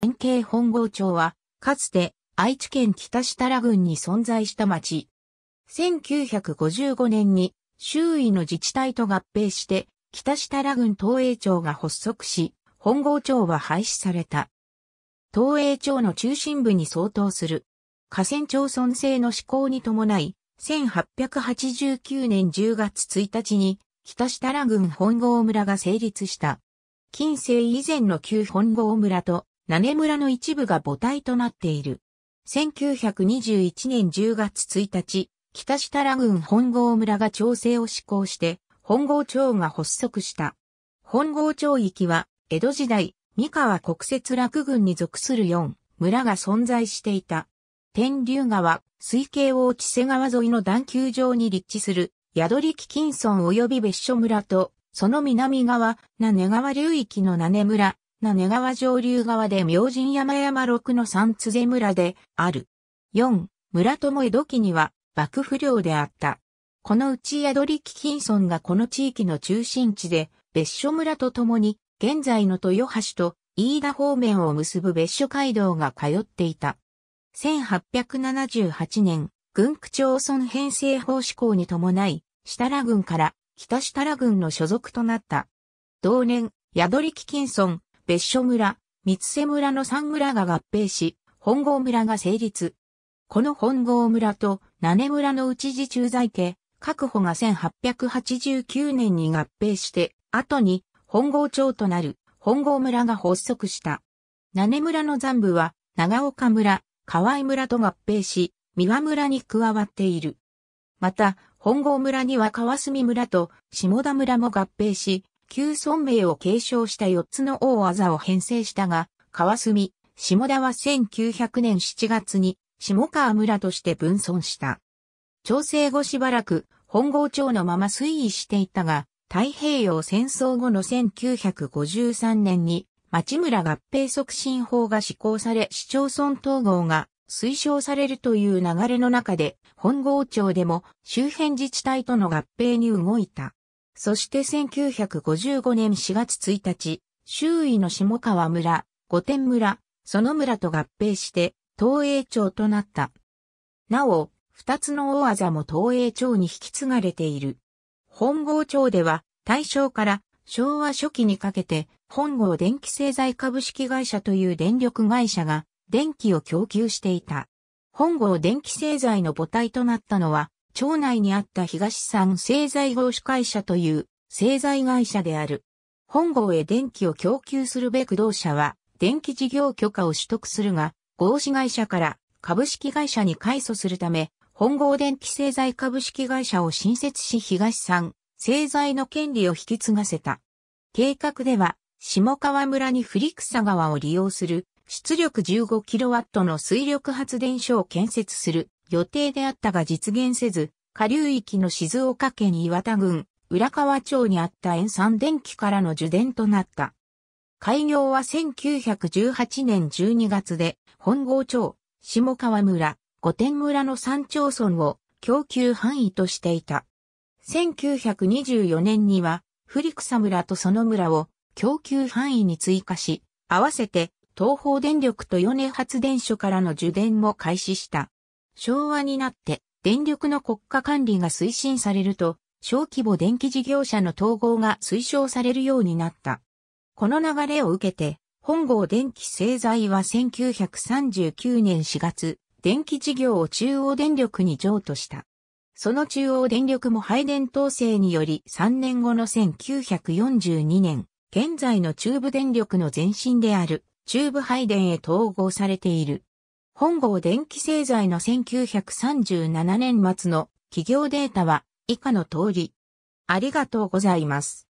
県警本郷町は、かつて愛知県北設楽郡に存在した町。1955年に周囲の自治体と合併して、北設楽郡東栄町が発足し、本郷町は廃止された。東栄町の中心部に相当する。河川町村制の施行に伴い、1889年10月1日に、北設楽郡本郷村が成立した。近世以前の旧本郷村と、七村の一部が母体となっている。1921年10月1日、北設楽郡本郷村が町制を施行して、本郷町が発足した。本郷町域は、江戸時代、三河国設楽郡に属する4村が存在していた。天竜川、水系大千瀬川沿いの段丘上に立地する、宿力近村及び別所村と、その南側、七川流域の七村、七川上流側で明神山山麓の三ツ瀬村である。4村とも江戸期には、幕府領であった。このうち宿力近村がこの地域の中心地で、別所村とともに、現在の豊橋と飯田方面を結ぶ別所街道が通っていた。1878年、郡区町村編成法施行に伴い、設楽郡から北設楽郡の所属となった。同年、宿力近村、別所村、三瀬村の3村が合併し、本郷村が成立。この本郷村と七村のうち自駐在家、各保が1889年に合併して、後に本郷町となる本郷村が発足した。七村の残部は長岡村、河合村と合併し、三輪村に加わっている。また、本郷村には川住村と下田村も合併し、旧村名を継承した4つの大字を編成したが、川住、下田は1900年7月に下川村として分村した。町制後しばらく本郷町のまま推移していたが、太平洋戦争後の1953年に、町村合併促進法が施行され市町村統合が推奨されるという流れの中で本郷町でも周辺自治体との合併に動いた。そして1955年4月1日、周囲の下川村、御殿村、その村と合併して東栄町となった。なお、2つの大字も東栄町に引き継がれている。本郷町では大正から昭和初期にかけて、本郷電気製材株式会社という電力会社が電気を供給していた。本郷電気製材の母体となったのは、町内にあった東三製材合資会社という製材会社である。本郷へ電気を供給するべく同社は電気事業許可を取得するが、合資会社から株式会社に改組するため、本郷電気製材株式会社を新設し東三製材の権利を引き継がせた。計画では、下川村に振草川を利用する出力 15kW の水力発電所を建設する予定であったが実現せず、下流域の静岡県磐田郡、浦河町にあった塩酸電気からの受電となった。開業は1918年12月で、本郷町、下川村、御殿村の3町村を供給範囲としていた。1924年には、振草村とその村を供給範囲に追加し、合わせて東邦電力豊根発電所からの受電も開始した。昭和になって電力の国家管理が推進されると、小規模電気事業者の統合が推奨されるようになった。この流れを受けて、本郷電気製材は1939年4月、電気事業を中央電力に譲渡した。その中央電力も配電統制により3年後の1942年、現在の中部電力の前身である中部配電へ統合されている。本郷電気製材の1937年末の企業データは以下の通り。ありがとうございます。